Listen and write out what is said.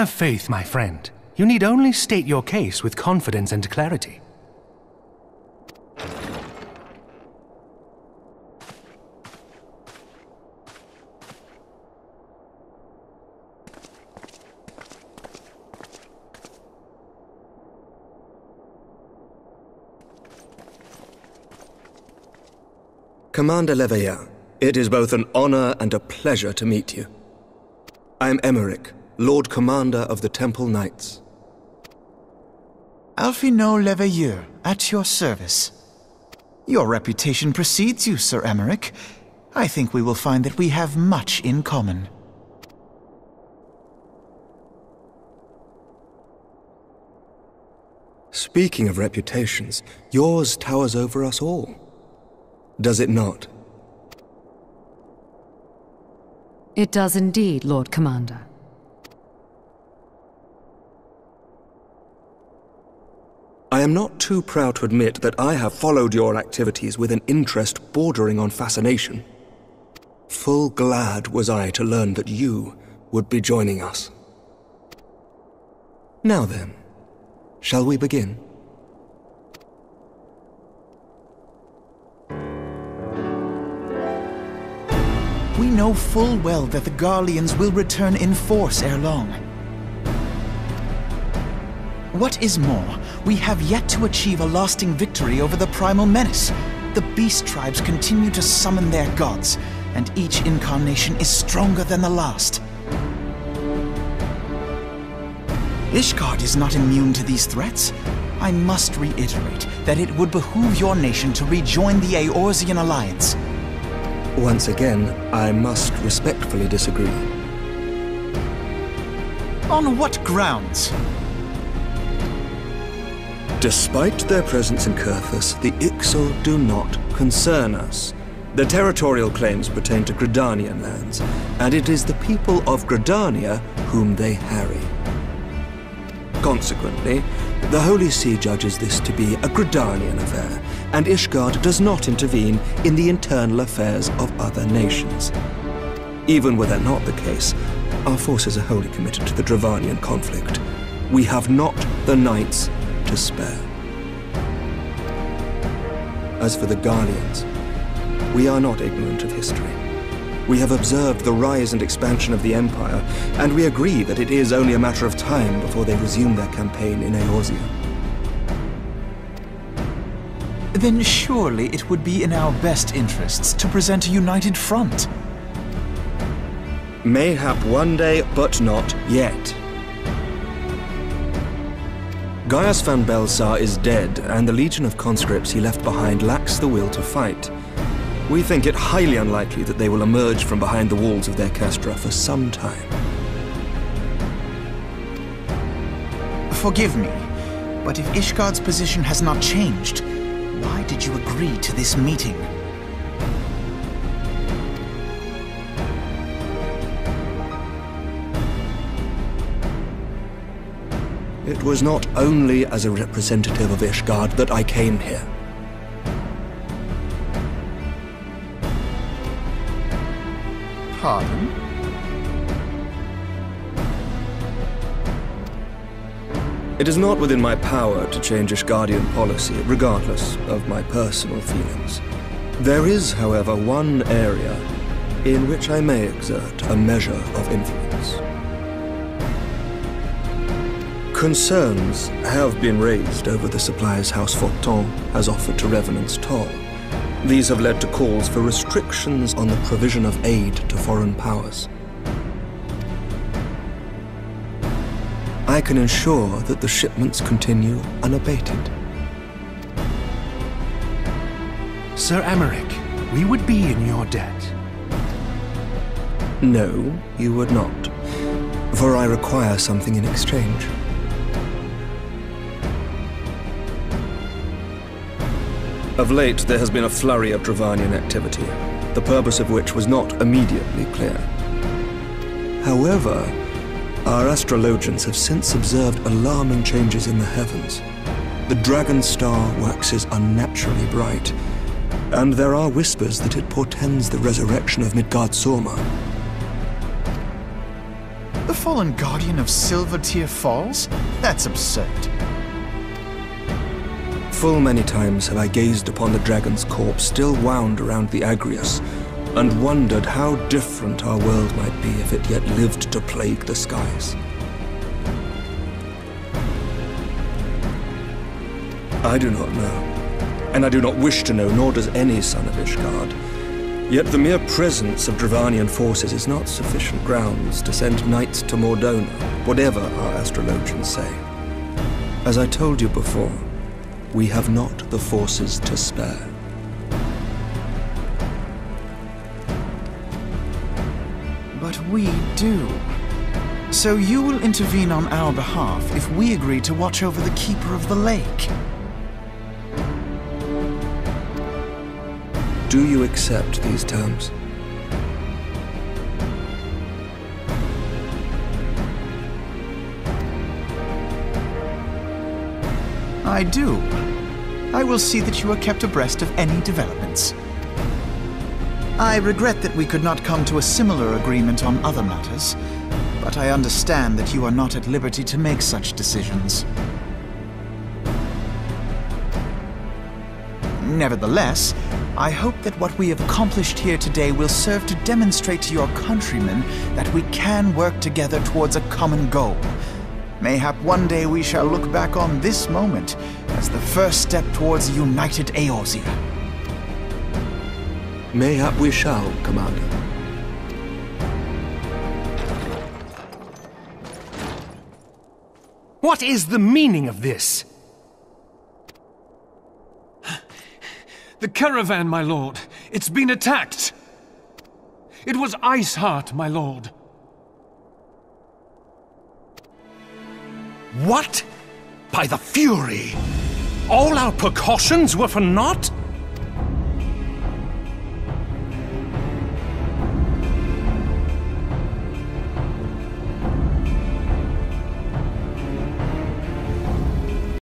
Have faith, my friend. You need only state your case with confidence and clarity. Commander Leveilleux, it is both an honor and a pleasure to meet you. I am Aymeric, Lord Commander of the Temple Knights. Alphinaud Leveilleux, at your service. Your reputation precedes you, Sir Aymeric. I think we will find that we have much in common. Speaking of reputations, yours towers over us all. Does it not? It does indeed, Lord Commander. I am not too proud to admit that I have followed your activities with an interest bordering on fascination. Full glad was I to learn that you would be joining us. Now then, shall we begin? We know full well that the Garleans will return in force ere long. What is more, we have yet to achieve a lasting victory over the primal menace. The beast tribes continue to summon their gods, and each incarnation is stronger than the last. Ishgard is not immune to these threats. I must reiterate that it would behoove your nation to rejoin the Eorzean Alliance. Once again, I must respectfully disagree. On what grounds? Despite their presence in Curthus, the Ixal do not concern us. Their territorial claims pertain to Gridanian lands, and it is the people of Gridania whom they harry. Consequently, the Holy See judges this to be a Gridanian affair, and Ishgard does not intervene in the internal affairs of other nations. Even were that not the case, our forces are wholly committed to the Dravanian conflict. We have not the knights to spare. As for the Garleans, we are not ignorant of history. We have observed the rise and expansion of the Empire, and we agree that it is only a matter of time before they resume their campaign in Eorzea. Then surely it would be in our best interests to present a united front. Mayhap one day, but not yet. Gaius van Belsar is dead, and the legion of conscripts he left behind lacks the will to fight. We think it highly unlikely that they will emerge from behind the walls of their castra for some time. Forgive me, but if Ishgard's position has not changed, why did you agree to this meeting? It was not only as a representative of Ishgard that I came here. Pardon? It is not within my power to change Ishgardian policy, regardless of my personal feelings. There is, however, one area in which I may exert a measure of influence. Concerns have been raised over the supplies House Forton has offered to Revenant's Toll. These have led to calls for restrictions on the provision of aid to foreign powers. I can ensure that the shipments continue unabated. Sir Aymeric, we would be in your debt. No, you would not, for I require something in exchange. Of late, there has been a flurry of Dravanian activity, the purpose of which was not immediately clear. However, our astrologians have since observed alarming changes in the heavens. The Dragon Star waxes unnaturally bright, and there are whispers that it portends the resurrection of Midgard-Sorma. fallen guardian of Silvertear Falls? That's absurd. Full many times have I gazed upon the dragon's corpse still wound around the Agrius, and wondered how different our world might be if it yet lived to plague the skies. I do not know, and I do not wish to know, nor does any son of Ishgard. Yet the mere presence of Dravanian forces is not sufficient grounds to send knights to Mordona, whatever our astrologians say. As I told you before, we have not the forces to spare. But we do. So you will intervene on our behalf if we agree to watch over the Keeper of the Lake. Do you accept these terms? I do. I will see that you are kept abreast of any developments. I regret that we could not come to a similar agreement on other matters, but I understand that you are not at liberty to make such decisions. Nevertheless, I hope that what we have accomplished here today will serve to demonstrate to your countrymen that we can work together towards a common goal. Mayhap one day we shall look back on this moment as the first step towards a united Eorzea. Mayhap we shall, Commander. What is the meaning of this? The caravan, my lord. It's been attacked. It was Iceheart, my lord. What? By the Fury! All our precautions were for naught?